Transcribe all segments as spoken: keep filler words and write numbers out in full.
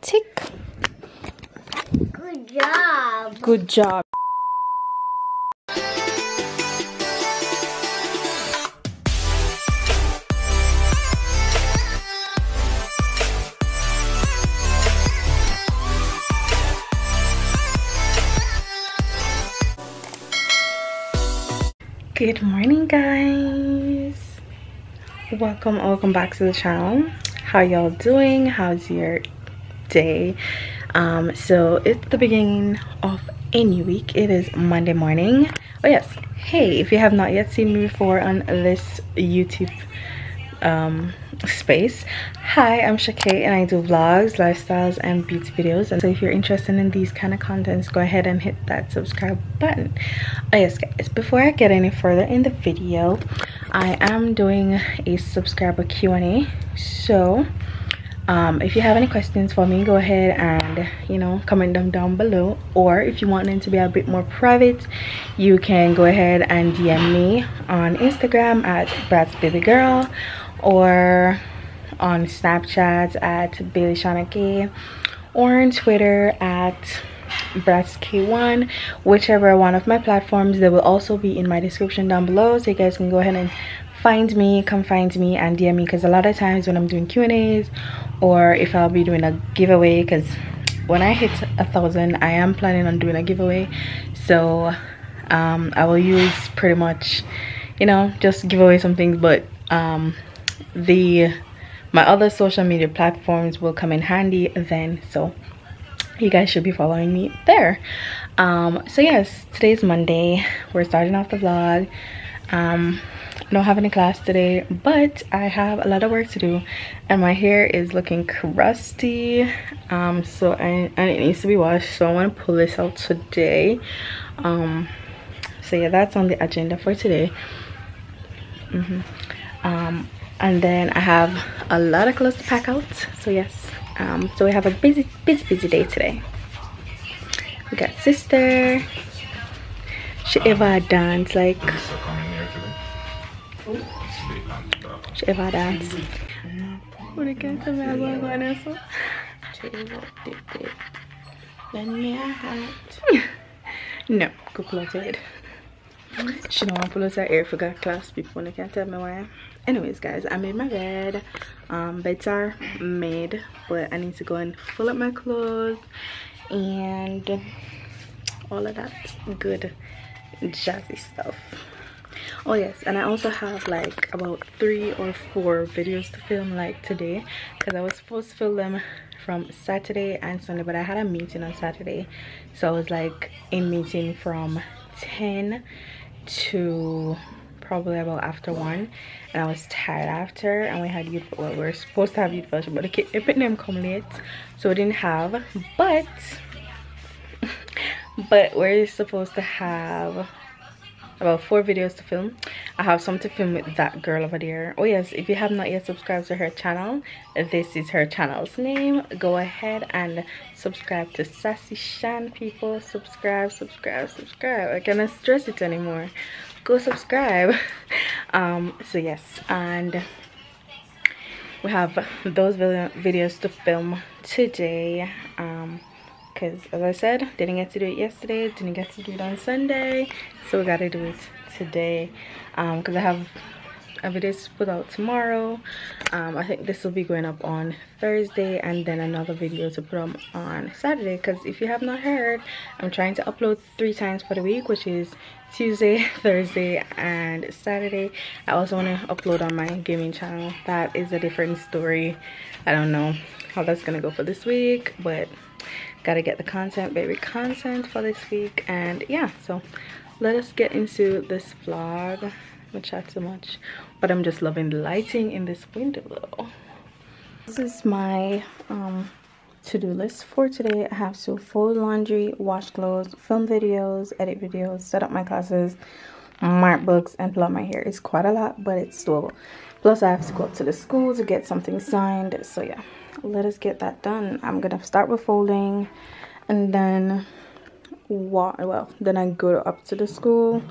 tick. Good job. Good job. Good morning, guys. Welcome, welcome back to the channel. How y'all doing? How's your day? Um, so it's the beginning of a new week. It is Monday morning. Oh yes. Hey, if you have not yet seen me before on this YouTube um, space, hi, I'm Shakay and I do vlogs, lifestyles, and beauty videos. And so if you're interested in these kind of contents, go ahead and hit that subscribe button. Oh yes, guys. Before I get any further in the video, I am doing a subscriber Q and A. So um if you have any questions for me, go ahead and you know comment them down below, or if you want them to be a bit more private, you can go ahead and D M me on Instagram at bratzk one, or on Snapchat at baileyshanakay, or on Twitter at bratzk one, whichever one of my platforms. They will also be in my description down below, so you guys can go ahead and find me, come find me and D M me, because a lot of times when I'm doing Q and A's, or if I'll be doing a giveaway, because when I hit a thousand I am planning on doing a giveaway, so um I will use pretty much, you know, just give away some things, but um the my other social media platforms will come in handy then, so you guys should be following me there. Um so yes, today's Monday, we're starting off the vlog. um I don't have any class today, but I have a lot of work to do, and my hair is looking crusty, um so I, and it needs to be washed, so I want to pull this out today. Um so yeah, that's on the agenda for today. Mm-hmm. Um and then I have a lot of clothes to pack out, so yes. Um, so we have a busy, busy, busy day today. We got sister. She ever dance like. She ever dance. What I can tell me about one also. No, go close your head. She don't want to pull out her hair for got class people. I can't tell me why. Anyways, guys, I made my bed. Um, beds are made, but I need to go and fill up my clothes and all of that good jazzy stuff. Oh yes, and I also have like about three or four videos to film like today, because I was supposed to film them from Saturday and Sunday, but I had a meeting on Saturday, so I was like in meeting from ten to probably about after one, and I was tired after, and we had youth, well, we were supposed to have youth fellowship, but the epic name come late, so we didn't have, but but we're supposed to have about four videos to film. I have some to film with that girl over there. Oh yes, if you have not yet subscribed to her channel, this is her channel's name. Go ahead and subscribe to Sassy Shan, people. Subscribe, subscribe, subscribe. I cannot stress it anymore. Go subscribe. Um so yes, and we have those videos to film today, um because as I said, didn't get to do it yesterday, didn't get to do it on Sunday, so we gotta do it today. Um because I have a video to put out tomorrow. um I think this will be going up on Thursday, and then another video to put up on Saturday, because if you have not heard, I'm trying to upload three times for the week, which is Tuesday, Thursday, and Saturday. I also want to upload on my gaming channel. That is a different story. I don't know how that's gonna go for this week, but gotta get the content, baby, content for this week. And yeah, so let us get into this vlog. Don't chat too much, but I'm just loving the lighting in this window though. This is my um to-do list for today. I have to fold laundry, wash clothes, film videos, edit videos, set up my classes, mark books, and pull out my hair. It's quite a lot, but it's doable. Plus I have to go up to the school to get something signed, so yeah, let us get that done. I'm gonna start with folding, and then what well then I go up to the school,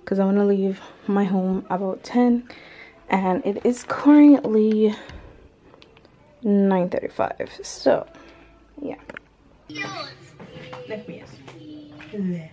because I want to leave my home about ten, and it is currently nine thirty-five, so Yeah. Left me, yes. Left.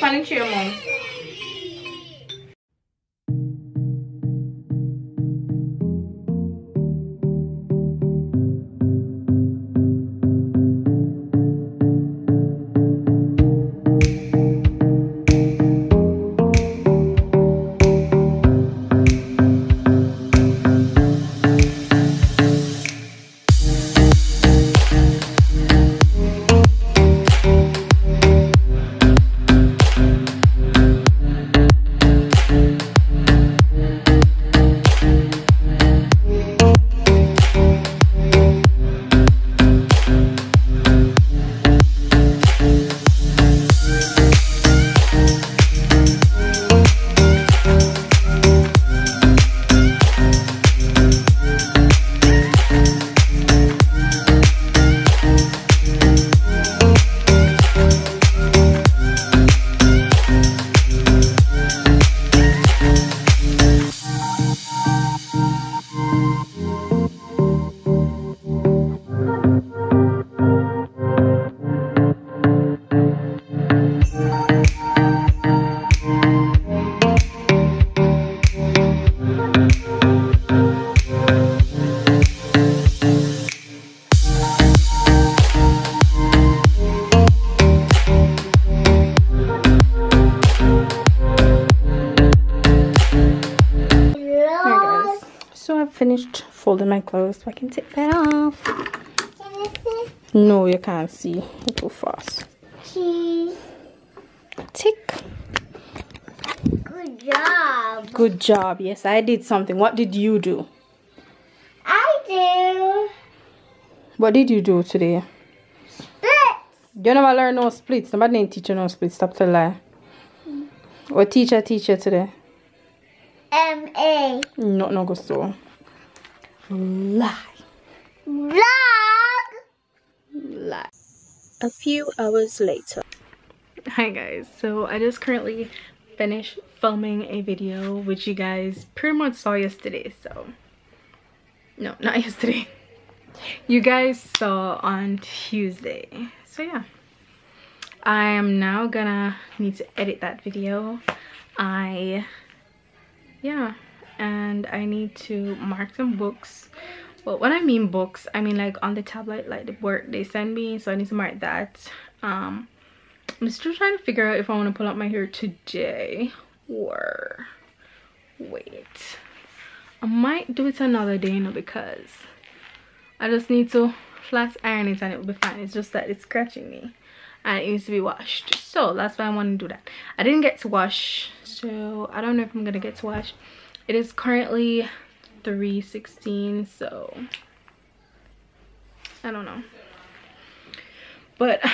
Paling cheer mom. Finished folding my clothes so I can take that off. Can I see? No, you can't see. You're too fast. Cheese. Tick. Good job. Good job. Yes, I did something. What did you do? I do. What did you do today? Splits. You never learn no splits. Nobody didn't teach you no splits. Stop to lie. Mm. What teacher teacher today? M A. No, no go so. Lie. Vlog. Lie. A few hours later. Hi guys, so I just currently finished filming a video which you guys pretty much saw yesterday. So no, not yesterday. You guys saw on Tuesday. So yeah, I am now gonna need to edit that video. I yeah. And I need to mark some books. Well, when I mean books, I mean like on the tablet, like the work they send me. So I need to mark that. Um, I'm still trying to figure out if I want to pull out my hair today or wait. I might do it another day, you know, because I just need to flat iron it and it will be fine. It's just that it's scratching me and it needs to be washed. So that's why I want to do that. I didn't get to wash, so I don't know if I'm going to get to wash. It is currently three sixteen, so I don't know. But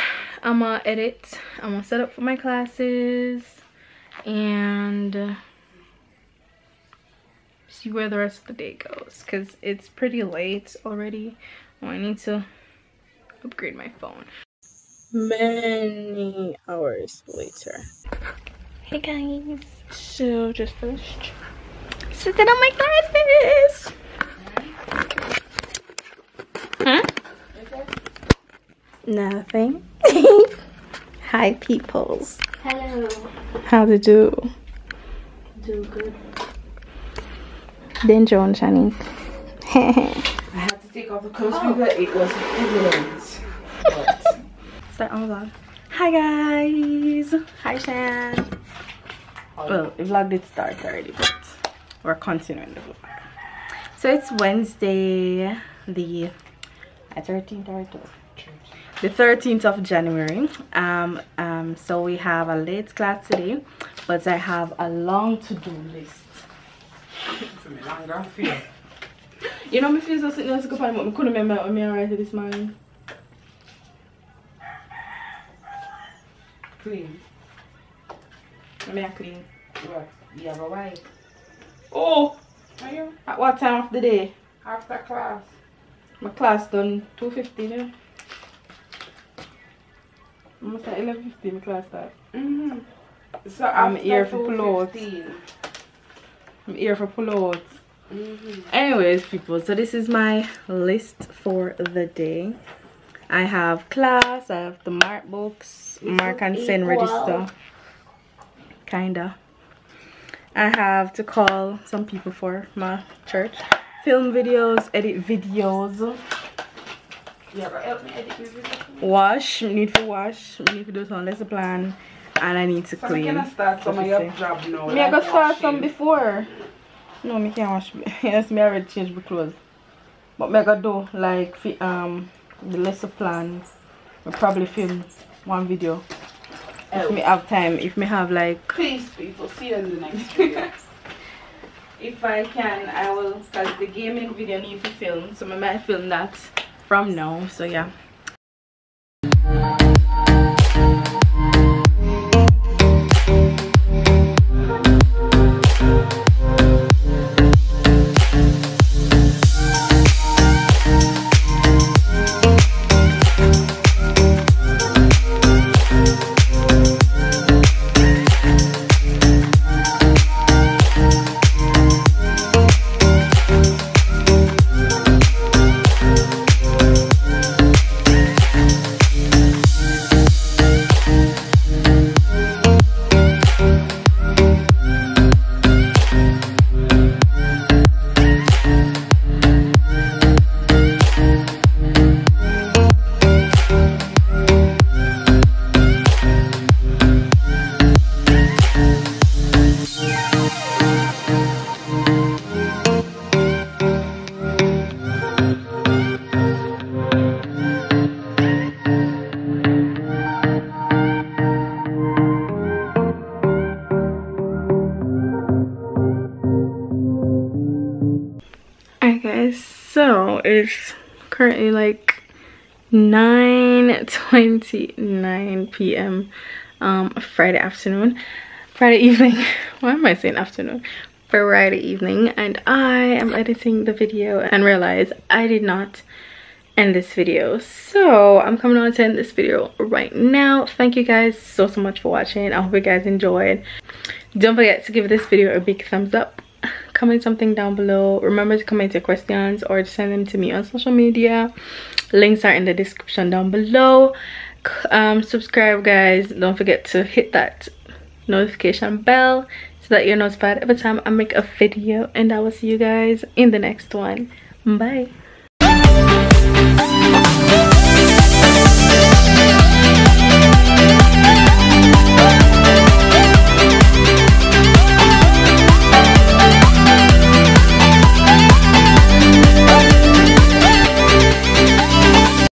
I'm gonna edit, I'm gonna set up for my classes, and see where the rest of the day goes. Because it's pretty late already. Oh, I need to upgrade my phone. Many hours later. Hey guys, so just finished. Sit on my glasses. Huh? Nothing. Hi, peoples. Hello. How to do? Do good. Then John Shani. I had to take off the clothes oh. because it was evident. But... Start on vlog. Hi guys. Hi Shan. Oh. Well, the vlog did start already, but. We're continuing the vlog. So it's Wednesday, the thirteenth of January. Um, um, so we have a late class today, but I have a long to-do list. You know, my feels so sitting there to go find what I couldn't remember when I arrived this morning. Clean. I'm not clean. What? You have a wife. Oh, are you? At what time of the day? After class. My class done two fifteen. Yeah? Almost at eleven fifteen my class start. Mm-hmm. So I'm here for pull out. I'm here for pull out. Mm-hmm. Anyways, people, so this is my list for the day. I have class, I have the mark books, it's mark and send register, kinda. I have to call some people for my church, film videos, edit videos. You ever help me edit your videos? Wash, we need to wash, we need to do some lesson plan, and I need to so clean. I'm start some of your job now. I'm gonna start some before. No, I can't wash. Yes, me already changed my clothes. But I gotta do like um the lesson plan. I probably film one video if me have time. If me have like. Please, people, see you in the next video. If I can, I will. Cause the gaming video need to film, so I might film that from now. So yeah. So it's currently like nine twenty-nine p m um Friday afternoon, Friday evening. Why am I saying afternoon? Friday evening, and I am editing the video and realize I did not end this video, so I'm coming on to end this video right now. Thank you guys so so much for watching. I hope you guys enjoyed. Don't forget to give this video a big thumbs up. Comment something down below. Remember to comment your questions or send them to me on social media. Links are in the description down below. Um subscribe, guys. Don't forget to hit that notification bell so that you're notified every time I make a video, and I will see you guys in the next one. Bye.